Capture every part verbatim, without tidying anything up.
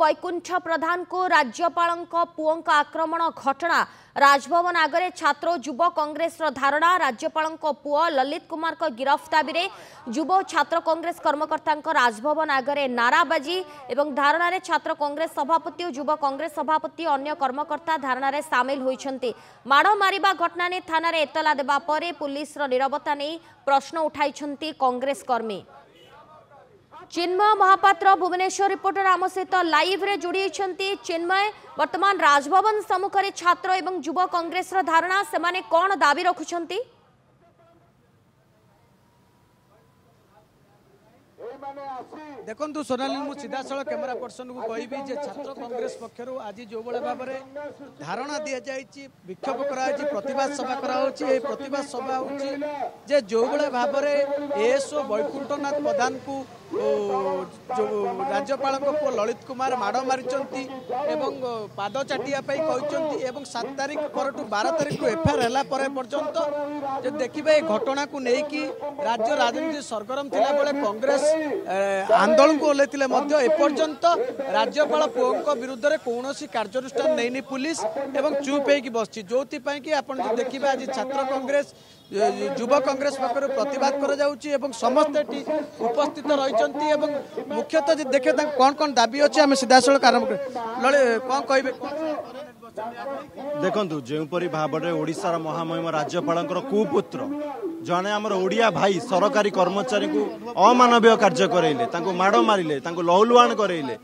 बैकुंठ प्रधान को राज्यपाल पुओं आक्रमण घटना राजभवन आगे छात्र युव कांग्रेस धारणा राज्यपाल पुओ ललित कुमार गिरफ्त दाबी युव छात्र कांग्रेस कर्मकर्ता राजभवन आगे नाराबाजी एवं धारणा छात्र कांग्रेस सभापति और युव कांग्रेस सभापति अन्य कर्मकर्ता धारणा में सामिल होती। माड़ मारिबा घटना ने थाना रे एतला देबा परे पुलिस नीरवता नहीं प्रश्न उठाई कांग्रेस कर्मी। चिन्मय महापात्र भुवनेश्वर रिपोर्टर आम सहित लाइव रे जोड़ी होती। चिन्मय, वर्तमान राजभवन सम्मुख रे छात्र एवं युवा कांग्रेस रा धारणा सेमाने कौन दाबी रखुछंती? देखु सोनाली मु सीधा साल कैमेरा पर्सन को कहबी जे छात्र कांग्रेस पक्षर आज जो भाव में धारणा दि जाए विक्षोभ कराई प्रतिवाद सभा कराई प्रतिवाद सभा जे जो भाव में एएसओ बैकुंठनाथ प्रधान को राज्यपाल पुओ ललित कुमार माड़ मारी पाद चाटापी कहते सात तारीख पर बारह तारीख को एफआईआर है पर्यंत देखिए घटना को लेकिन राज्य राजनीति सरगरम थी बेले कांग्रेस आंदोलन को ओल्लैपर्यंत राज्यपाल पुओं विरुद्ध में कौन कार्यानुष्ठान नहीं पुलिस एवं चुप हो बसची जो कि आप देखिए आज छात्र कांग्रेस युवा कांग्रेस पक्ष प्रतिवाद कर समस्त उपस्थित रही मुख्यतः देखे कौन कौन दाबी अच्छे आम सीधा सड़क आरंभ कर देखु जोपरी भाव में ओडिशार महामहिम राज्यपाल कुपुत्र जड़े आमर ओडिया भाई सरकारी कर्मचारी को अमानवीय कार्य करेले माड़ मारे लहुलुहाण करेले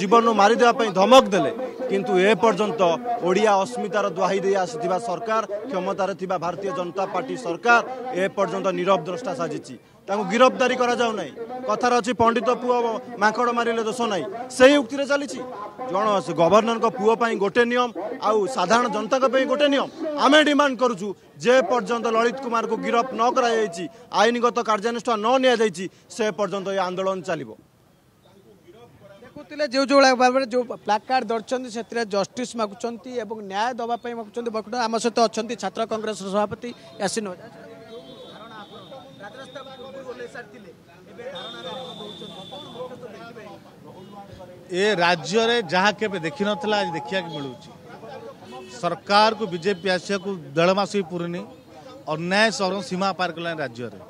जीवन मारिदेवाई धमक देले किंतु ए पर्यंत ओडिया अस्मितार दुहाई दे आसिथिबा सरकार क्षमतार थिबा भारतीय जनता पार्टी सरकार ए पर्यंत नीरव द्रष्टा साजिछि गिरफ्तारी करा जाउ नै कथार अछि पंडित पुओ मांकड़ मारिले दोष नै से उक्ति रे चलिछि जण गवर्नर को पुओ पई गोटे नियम आउ साधारण जनता को पई गोटे नियम आमे डिमांड करूछु जे पर्यंत ललित कुमार को गिरफ्त न करा जायछि आईनगत कार्यानुष्ठान न निया जायछि से पर्यंत ए आंदोलन चलिबो। जो जो भाव जो ब्लाक कार्ड धरती से जस्टिस मागुंट और न्याय दवापी मागुंट बैकुंठ आम सहित अच्छा छात्र कांग्रेस सभापति यासीन ये राज्य में जहाँ के देखी ना आज देखा मिलू सरकार को बीजेपी आस देस भी पूरी अन्याय सरम सीमा पार कला राज्य में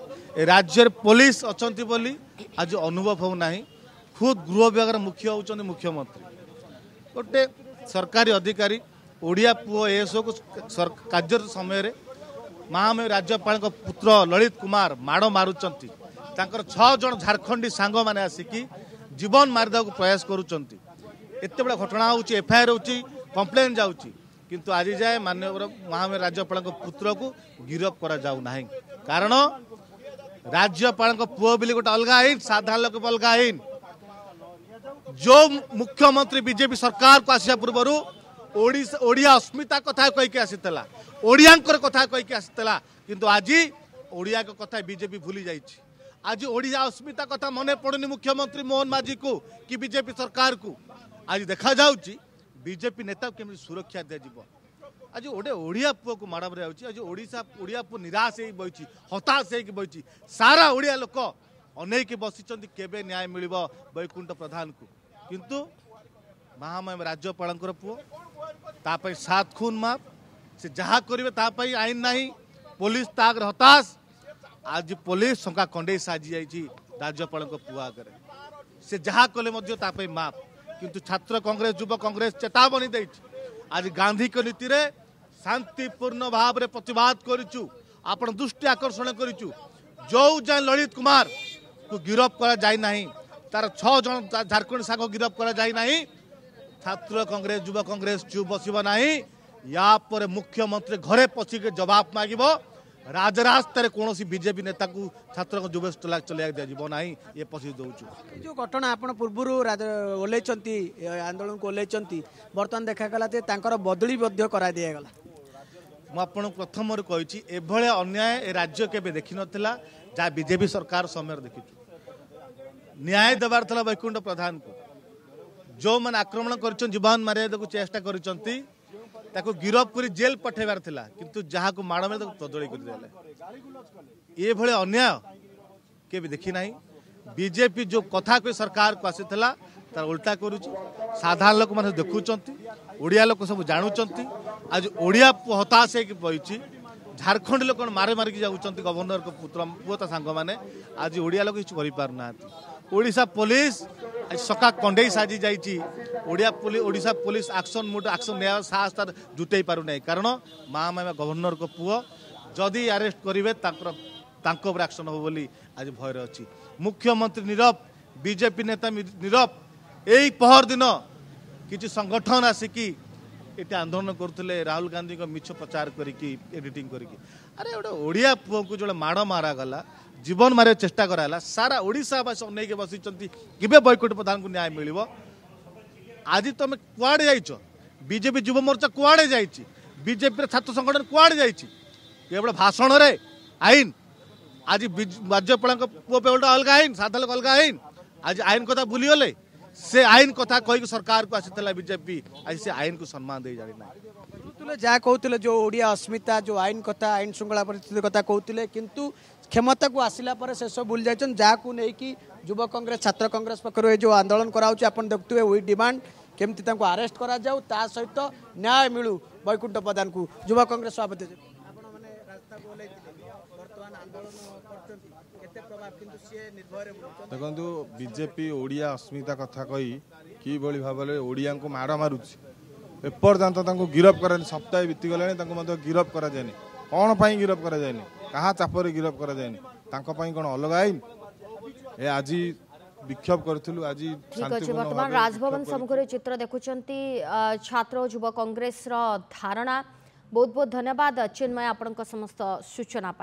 राज्य पुलिस अच्छा आज अनुभव होना खुद गृह विभाग मुख्य होती मुख्यमंत्री गोटे सरकारी अधिकारी ओडिया पुओ एएसओ को कार्य समय महामहिम राज्यपाल पुत्र ललित कुमार माड़ मारुंट छह जन झारखंडी सांग मैंने आसिकी जीवन मारिदा को प्रयास करते बड़ा घटना होची एफआईआर होची कंप्लेन जाऊँगी किंतु आज जाए माननीय महामहिम राज्यपाल पुत्र को गिरफ्त करा कारण राज्यपाल पुओ बोली गोटे अलग आईन साधारण लोक अलग आईन जो मुख्यमंत्री बीजेपी सरकार को आसा पूर्वर ओडिया अस्मिता कथा कहीकि आसीला ओडिया कथा कहीकि आसीला किंतु आज ओडिया कथा बीजेपी भूली जाए आज ओडिया अस्मिता कथा मन पड़ूनी मुख्यमंत्री मोहन माझी को कि बीजेपी सरकार को आज देखा जाउची बीजेपी नेता केमि सुरक्षा दिया आज गोटे ओडिया पुओ को माड़ मारे आज ओडिशा ओडिया पुओ निराश हो बही हताश होकि बही सारा ओडिया लोक अनेक बसी केबे न्याय मिल बैकुंठ प्रधान को किंतु महामहिम राज्यपाल पुओ तापाई सात खून माप से जहाँ करेंगे तापाई आईन ना पुलिस तागर हताश आज पुलिस शंका कंडे साजी जाइए राज्यपाल पुओ आगे से जहाँ कले तापाई माप किंतु छात्र कांग्रेस युवा कांग्रेस चेतावनी दे आज गांधी के नीति रे शांतिपूर्ण भाव में प्रतिवाद करूँ आपण दृष्टि आकर्षण करूँ जो जाए ललित कुमार को गिरफ्त करा जाए नहीं तार छह जन झारखंड सांग गिरफ्त करा जाए नहीं छात्र कांग्रेस युवा कांग्रेस चुप बस या पर मुख्यमंत्री घरे पशिके जवाब मांग राजरास्तार कौन बीजेपी नेता को छात्र युवा चलिया दिजा ना ये पशि दौर जो घटना आप पूर्व ओल्ल आंदोलन को ओल्ल बर्तमान देखागला बदली कर दिगला मुझे प्रथम कही अन्याय राज्य के देखी नाला जहाँ बीजेपी सरकार समय देखी न्याय देवार था बैकुंठ प्रधान को जो मैंने आक्रमण कर जीवन मारिया चेष्टा कर गिरफ्त कर जेल पठेबार था कि जहाँ को माड़ मारे तदड़ी करदे ये भाई अन्याय के भी देखी ना बीजेपी जो कथा कोई सरकार को आसी तार उल्टा करुच साधारण लोक मैंने देखुंट ओडिया लोक सब जानुंट आज ओडिया हताश होगी झारखंड लोक मारे मारिकी जाऊँच गवर्नर को पुत्र पुता सांग मैंने आज ओडिया लोक किसी करना ओडिशा पुलिस आज सका कंडे साजी जाइया Odisha police action mode action नया साहस तार जुटे पार ना कारण माँ माँ गवर्नर को पुओ जदि आरेस्ट करेंगे एक्शन हो बोली आज भयर अच्छी मुख्यमंत्री नीरव बीजेपी नेता नीरव यही पहर दिन किसी संगठन आसिकी ये आंदोलन करुले राहुल गांधी को मिछ प्रचार करी एडिटिंग करी अरे गोटे ओडिया पुओ को जो माड़ मारा गला जीवन मारे चेष्टा कराला सारा ओडिशावासी अनेक बसिंट कि बैकुंठ प्रधान को न्याय मिल आज तुम कुआड़े जाइछ बीजेपी युव मोर्चा कुआड़े जाइछि बीजेपी छात्र संगठन कुआड़े जाइछि केवल भाषण रे आईन आज राज्यपाल पुओ पे गोटे अलग आईन साधारण लोग अलग आईन आज आईन कथा भूलीगले से आईन कथा कह सरकार को आसी बीजेपी आज से आईन को सम्मान दे जाना जहाँ कहते जो ओडिया अस्मिता जो आईन कथा आईन श्रृंखला परिस्थिति कथा कहते किंतु क्षमता को आसिला पर से सब भूल जाइछन जहाँकू नहीं युवा कांग्रेस छात्र कांग्रेस पक्षर जो आंदोलन कराऊँ आप देखते हुए डिमांड केमती आरेस्ट करा जाऊ ता सहित न्याय मिलू बैकुंठ प्रधान को युवा कांग्रेस सभापति देखु बीजेपी ओडिया अस्मिता कथा कही कि भाव में ओडिया को माड़ मारुछि एपर्यंत गिरफ कर सप्ताह बीतीगला गिरफ कर कौन पर गिरफ कर क्या चापर गिरफ कर कौन अलग आईन ए आज विक्षोभ करूँ आज ठीक अच्छे बर्तमान राजभवन सम्मुखर चित्र देखुंट छात्र युवा कांग्रेस धारणा बहुत बहुत धन्यवाद चिन्मय आपण समस्त सूचना।